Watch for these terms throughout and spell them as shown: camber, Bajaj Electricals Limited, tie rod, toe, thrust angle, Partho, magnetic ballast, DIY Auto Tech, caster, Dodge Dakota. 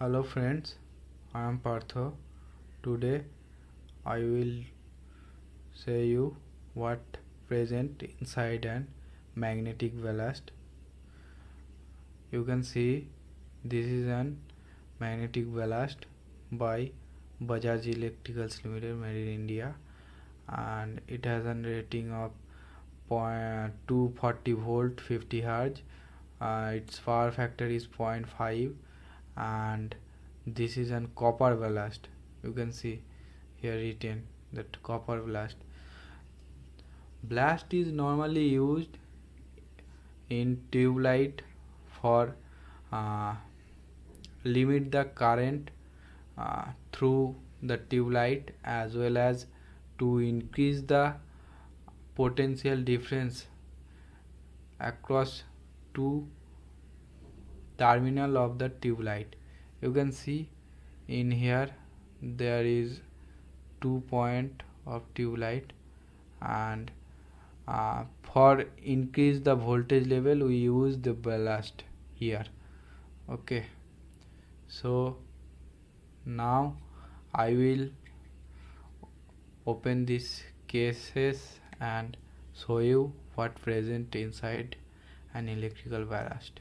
Hello friends, I am Partho. Today I will show you what present inside an magnetic ballast. You can see this is an magnetic ballast by Bajaj Electricals Limited, made in India, and it has a rating of 240 volt, 50 hertz. Its power factor is 0.5, and this is an copper ballast. You can see here written that copper ballast. Ballast is normally used in tube light for limit the current through the tube light, as well as to increase the potential difference across two terminal of the tube light. You can see in here there is 2 points of tube light, and for increase the voltage level we use the ballast here. Okay, so now I will open these cases and show you what present inside an electrical ballast.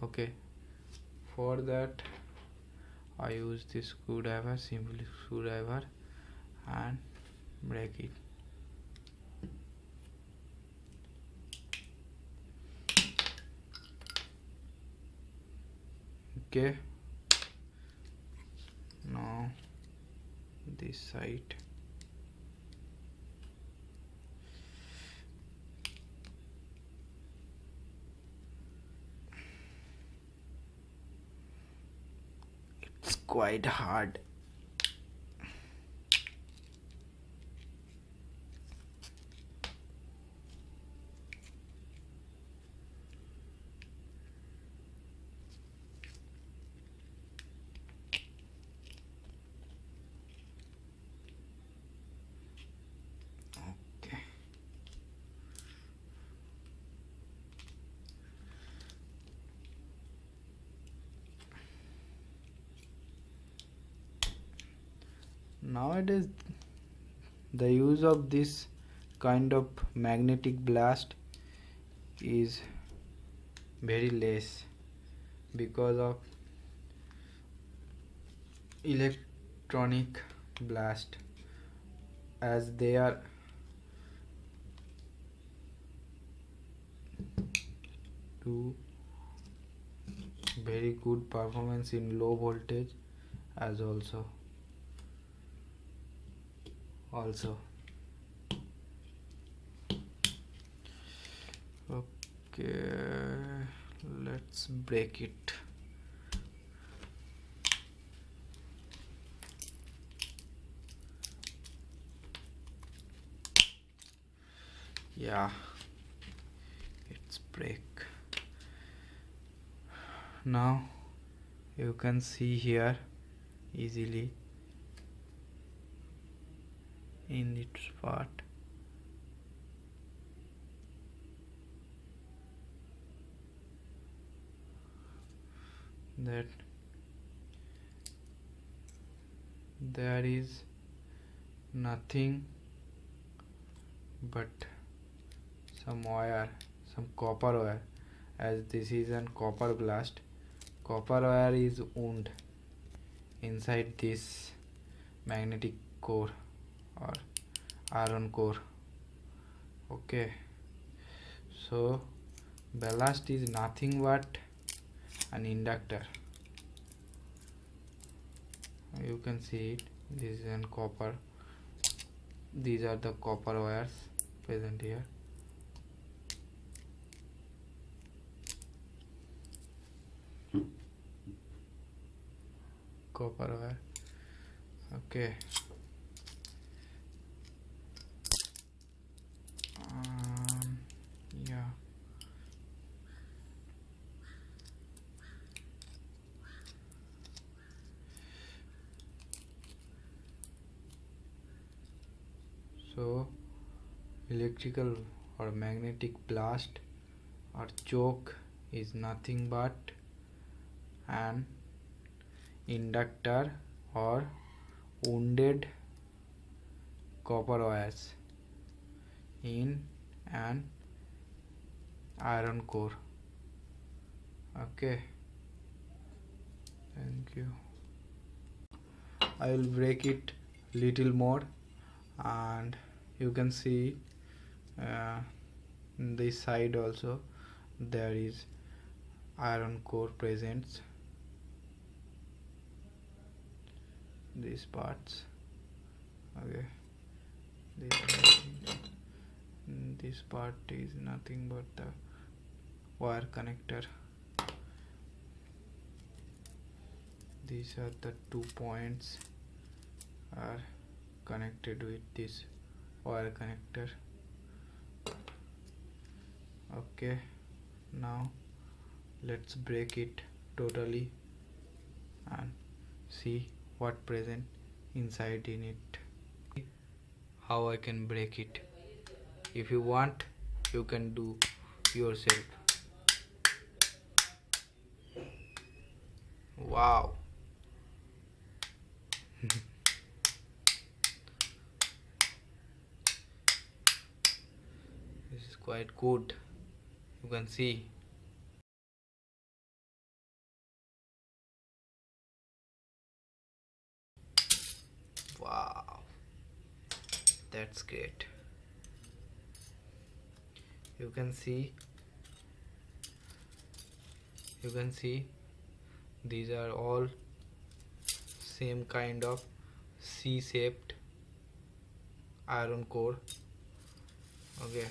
Okay, for that I use this screwdriver, simple screwdriver, and break it. Okay, now this side. Quite hard. Okay. Nowadays the use of this kind of magnetic blast is very less because of electronic blast, as they are do very good performance in low voltage as also. Okay, let's break it. Yeah, it's break. Now you can see here easily in its part. That there is nothing but some wire, some copper wire, as this is an copper blast. Copper wire is wound inside this magnetic core or iron core. Okay, so ballast is nothing but an inductor. You can see it. This is an copper. These are the copper wires present here. Copper wire. Okay. So electrical or magnetic blast or choke is nothing but an inductor or wounded copper wires in an iron core. Okay, thank you. I will break it little more and you can see this side also there is iron core presents, these parts. Okay, this part is nothing but the wire connector. These are the 2 points are connected with this wire connector. Okay, now let's break it totally and see what present inside in it, how I can break it. If you want, you can do yourself. Wow. This is quite good, you can see. Wow, that's great. You can see these are all same kind of C-shaped iron core. Okay,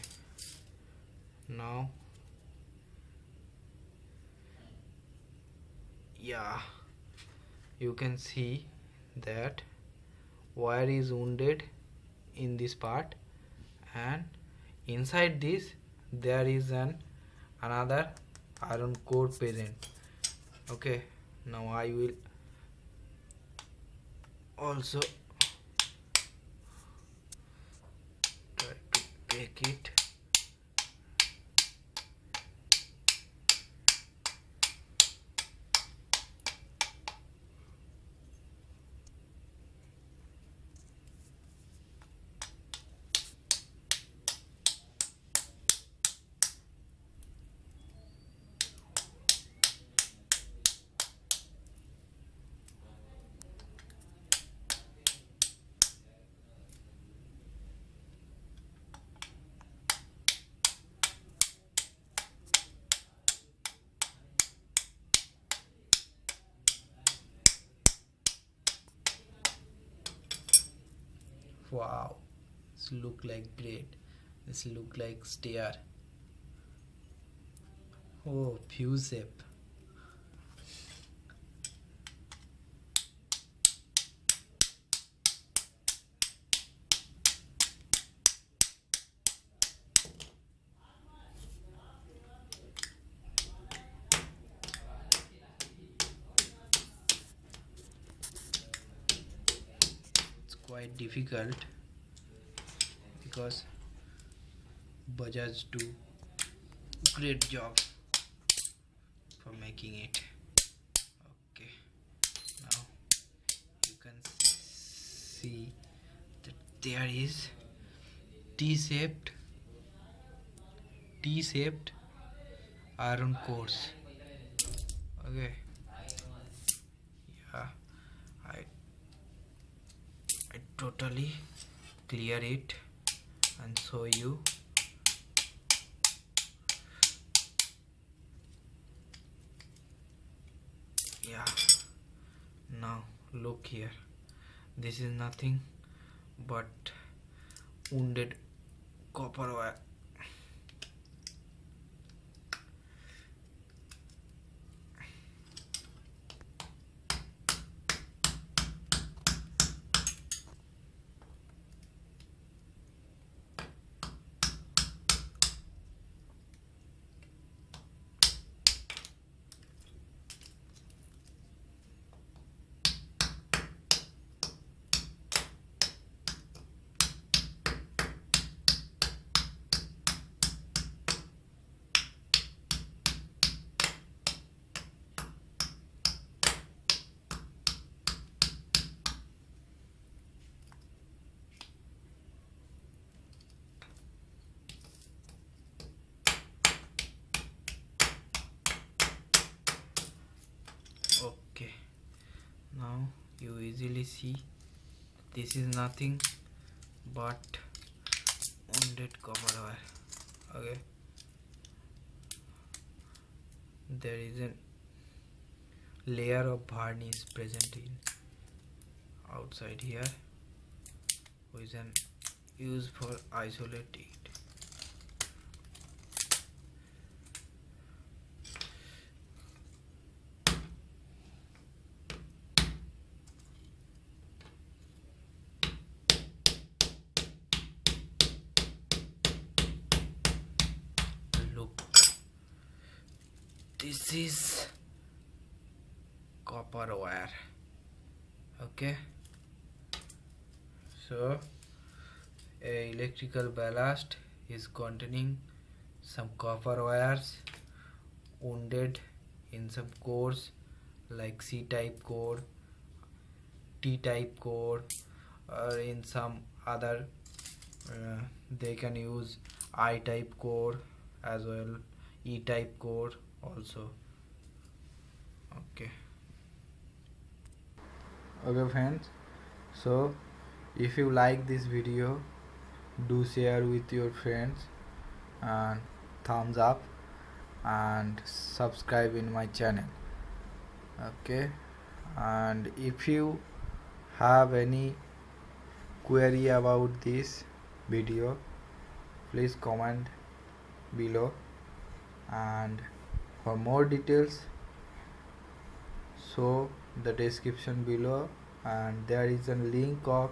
now yeah, you can see that wire is wounded in this part, and inside this there is another iron core present. Okay, now I will also try to break it. Wow, this look like blade, this look like stair. Oh, fuse shape. Quite difficult because Bajaj do great job for making it. Okay, now you can see that there is T-shaped iron cores. Okay, yeah, I totally clear it and show you. Yeah, now look here, this is nothing but wounded copper wire. you easily see this is nothing but wounded copper wire. Okay, there is a layer of varnish present in outside here, which is used for isolate it. This is copper wire. Okay, so a electrical ballast is containing some copper wires wounded in some cores like C-type core, T-type core, or in some other they can use I-type core as well, E-type core also. Okay friends, so if you like this video, do share with your friends and thumbs up and subscribe in my channel. Okay, and if you have any query about this video, please comment below. And for more details, so the description below, and there is a link of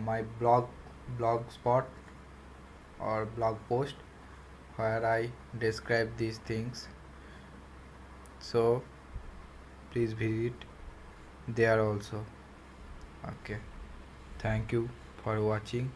my blogspot or blog post where I describe these things, so please visit there also. Okay, thank you for watching.